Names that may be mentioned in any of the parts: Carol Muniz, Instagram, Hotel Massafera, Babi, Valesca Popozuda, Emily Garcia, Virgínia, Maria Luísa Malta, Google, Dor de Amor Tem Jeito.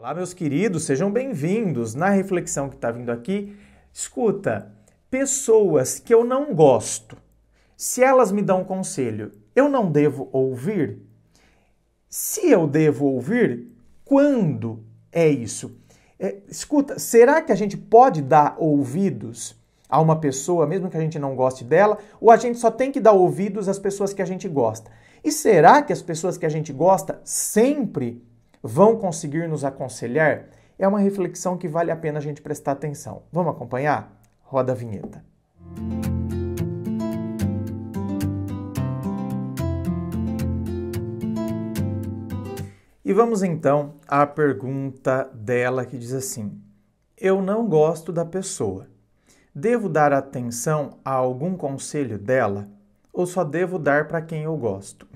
Olá, meus queridos, sejam bem-vindos. Na reflexão que está vindo aqui, escuta, pessoas que eu não gosto, se elas me dão conselho, eu não devo ouvir? Se eu devo ouvir, quando é isso? Escuta, será que a gente pode dar ouvidos a uma pessoa, mesmo que a gente não goste dela, ou a gente só tem que dar ouvidos às pessoas que a gente gosta? E será que as pessoas que a gente gosta sempre vão conseguir nos aconselhar? É uma reflexão que vale a pena a gente prestar atenção. Vamos acompanhar? Roda a vinheta. E vamos então à pergunta dela que diz assim: eu não gosto da pessoa. Devo dar atenção a algum conselho dela ou só devo dar para quem eu gosto?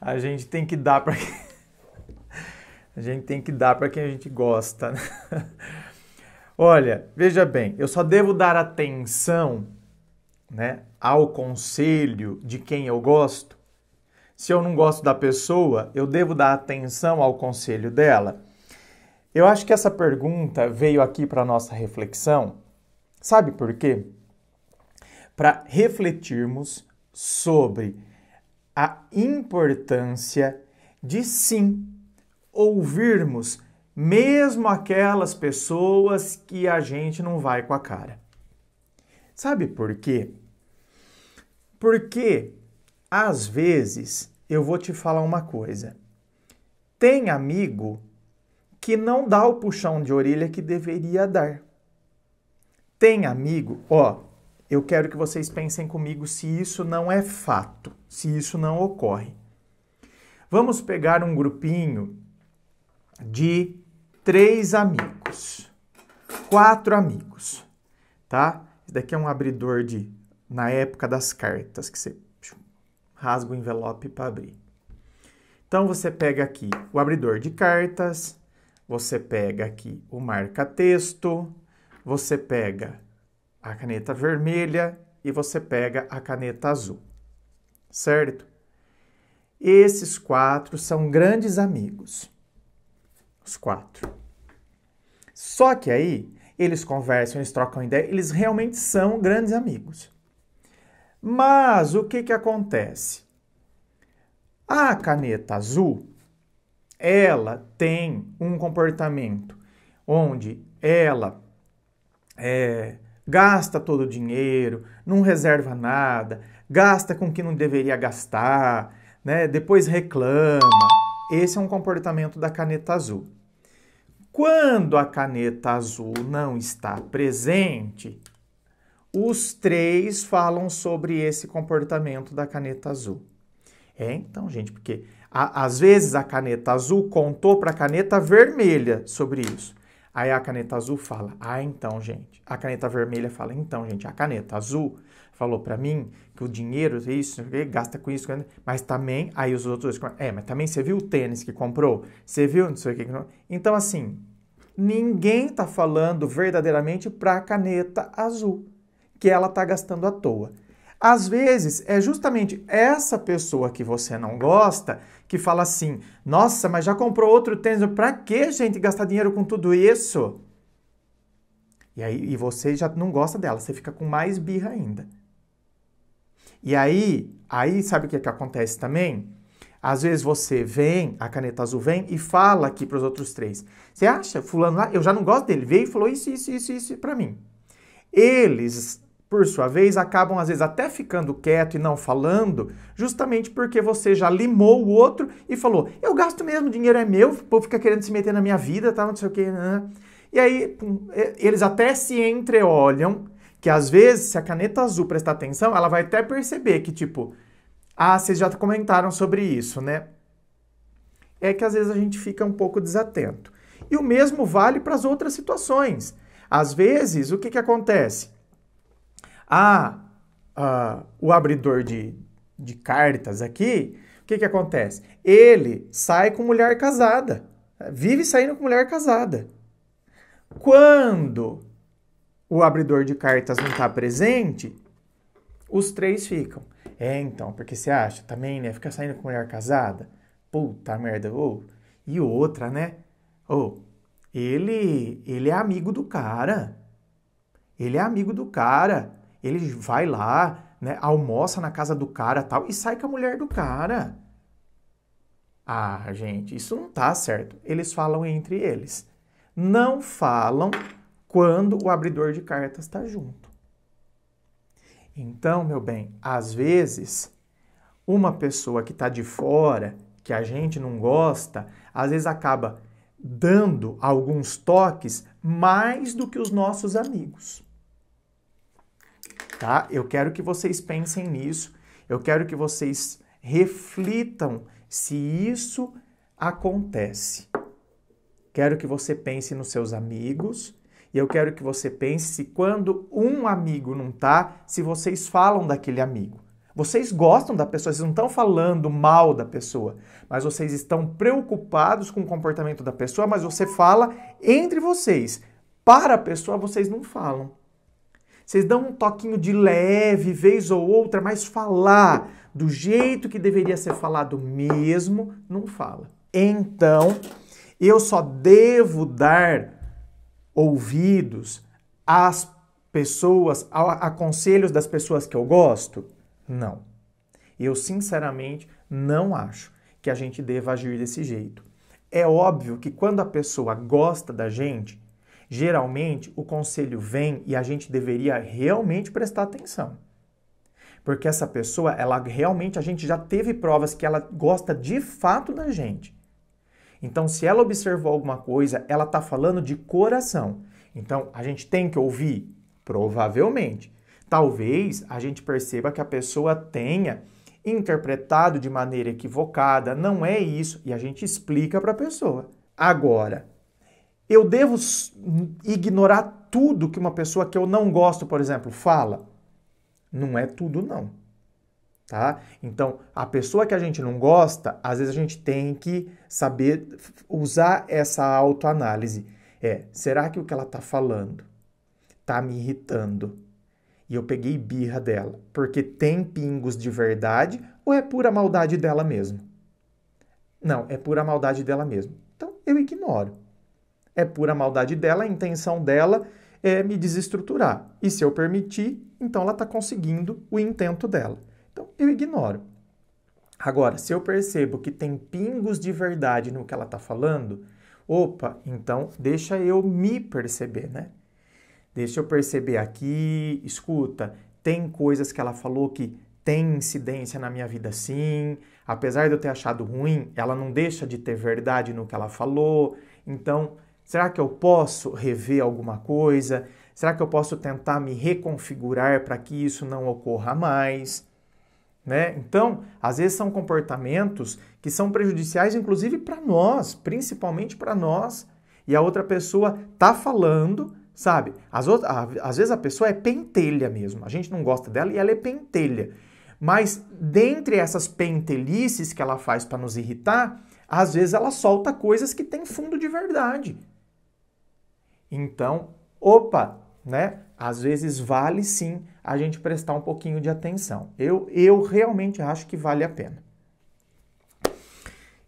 A gente tem que dar para quem... A gente tem que dar para quem a gente gosta. Olha, veja bem, eu só devo dar atenção, né, ao conselho de quem eu gosto. Se eu não gosto da pessoa, eu devo dar atenção ao conselho dela? Eu acho que essa pergunta veio aqui para a nossa reflexão, sabe por quê? Para refletirmos sobre a importância de, sim, ouvirmos mesmo aquelas pessoas que a gente não vai com a cara. Sabe por quê? Porque, às vezes, eu vou te falar uma coisa. Tem amigo que não dá o puxão de orelha que deveria dar. Tem amigo, eu quero que vocês pensem comigo se isso não é fato, se isso não ocorre. Vamos pegar um grupinho de 3 amigos, 4 amigos, tá? Esse daqui é um abridor de, na época das cartas, que você rasga o envelope para abrir. Então você pega aqui o abridor de cartas, você pega aqui o marca-texto, você pega a caneta vermelha e você pega a caneta azul, certo? Esses 4 são grandes amigos, os 4. Só que aí eles conversam, eles trocam ideia, eles realmente são grandes amigos. Mas o que que acontece? A caneta azul, ela tem um comportamento onde ela gasta todo o dinheiro, não reserva nada, gasta com o que não deveria gastar, né? Depois reclama. Esse é um comportamento da caneta azul. Quando a caneta azul não está presente, os 3 falam sobre esse comportamento da caneta azul. Então, gente, porque às vezes a caneta azul contou para a caneta vermelha sobre isso. Aí a caneta azul fala, então, gente. A caneta vermelha fala, então, gente, a caneta azul falou para mim que o dinheiro, isso, gasta com isso, mas também, aí os outros, mas também você viu o tênis que comprou? Você viu não sei o que? Então, assim, ninguém tá falando verdadeiramente para a caneta azul, que ela tá gastando à toa. Às vezes, é justamente essa pessoa que você não gosta que fala assim, nossa, mas já comprou outro tênis, pra que, gente, gastar dinheiro com tudo isso? E você já não gosta dela, você fica com mais birra ainda. E aí sabe o que acontece também? Às vezes você vem, a caneta azul vem e fala aqui pros outros 3. Você acha, fulano lá, eu já não gosto dele, veio e falou isso pra mim. Eles, por sua vez, acabam às vezes até ficando quieto e não falando, justamente porque você já limou o outro e falou, eu gasto mesmo, o dinheiro é meu, o povo fica querendo se meter na minha vida, tá, não sei o que. E aí, eles até se entreolham, que às vezes, se a caneta azul prestar atenção, ela vai até perceber que, tipo, vocês já comentaram sobre isso, né? É que às vezes a gente fica um pouco desatento. E o mesmo vale para as outras situações. Às vezes, o que acontece? O abridor de cartas aqui, o que acontece? Ele sai com mulher casada, vive saindo com mulher casada. Quando o abridor de cartas não está presente, os 3 ficam. Então, porque você acha também, né? Fica saindo com mulher casada? Puta merda, ou... E outra, né? Ou... Ele é amigo do cara. Ele é amigo do cara. Ele vai lá, né, almoça na casa do cara tal, e sai com a mulher do cara. Ah, gente, isso não tá certo. Eles falam entre eles. Não falam quando o abridor de cartas tá junto. Então, meu bem, às vezes, uma pessoa que tá de fora, que a gente não gosta, às vezes acaba dando alguns toques mais do que os nossos amigos. Tá? Eu quero que vocês pensem nisso, eu quero que vocês reflitam se isso acontece. Quero que você pense nos seus amigos e eu quero que você pense se quando um amigo não tá, se vocês falam daquele amigo. Vocês gostam da pessoa, vocês não estão falando mal da pessoa, mas vocês estão preocupados com o comportamento da pessoa, mas você fala entre vocês. Para a pessoa, vocês não falam. Vocês dão um toquinho de leve, vez ou outra, mas falar do jeito que deveria ser falado mesmo, não fala. Então, eu só devo dar ouvidos às pessoas, a conselhos das pessoas que eu gosto? Não. Eu, sinceramente, não acho que a gente deva agir desse jeito. É óbvio que quando a pessoa gosta da gente, geralmente o conselho vem e a gente deveria realmente prestar atenção. Porque essa pessoa, ela realmente, a gente já teve provas que ela gosta de fato da gente. Então, se ela observou alguma coisa, ela está falando de coração. Então, a gente tem que ouvir? Provavelmente. Talvez a gente perceba que a pessoa tenha interpretado de maneira equivocada, não é isso, e a gente explica para a pessoa. Agora, eu devo ignorar tudo que uma pessoa que eu não gosto, por exemplo, fala? Não é tudo, não. Tá? Então, a pessoa que a gente não gosta, às vezes a gente tem que saber usar essa autoanálise. Será que o que ela está falando está me irritando? E eu peguei birra dela, porque tem pingos de verdade ou é pura maldade dela mesmo? Não, é pura maldade dela mesmo. Então, eu ignoro. É pura maldade dela, a intenção dela é me desestruturar. E se eu permitir, então ela está conseguindo o intento dela. Então, eu ignoro. Agora, se eu percebo que tem pingos de verdade no que ela está falando, opa, então deixa eu me perceber, né? Deixa eu perceber aqui, escuta, tem coisas que ela falou que tem incidência na minha vida sim, apesar de eu ter achado ruim, ela não deixa de ter verdade no que ela falou, então será que eu posso rever alguma coisa? Será que eu posso tentar me reconfigurar para que isso não ocorra mais? Né? Então, às vezes são comportamentos que são prejudiciais inclusive para nós, principalmente para nós, e a outra pessoa está falando... Sabe, às vezes a pessoa é pentelha mesmo, a gente não gosta dela e ela é pentelha. Mas dentre essas pentelices que ela faz para nos irritar, às vezes ela solta coisas que tem fundo de verdade. Então, opa, né? Às vezes vale sim a gente prestar um pouquinho de atenção. Eu realmente acho que vale a pena.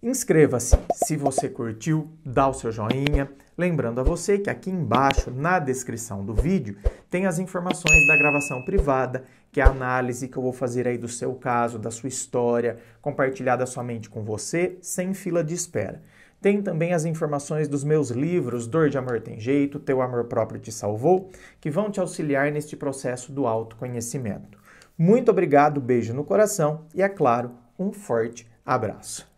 Inscreva-se se você curtiu, dá o seu joinha. Lembrando a você que aqui embaixo, na descrição do vídeo, tem as informações da gravação privada, que é a análise que eu vou fazer aí do seu caso, da sua história, compartilhada somente com você, sem fila de espera. Tem também as informações dos meus livros, Dor de Amor Tem Jeito, Teu Amor-Próprio te Salvou, que vão te auxiliar neste processo do autoconhecimento. Muito obrigado, beijo no coração e, é claro, um forte abraço.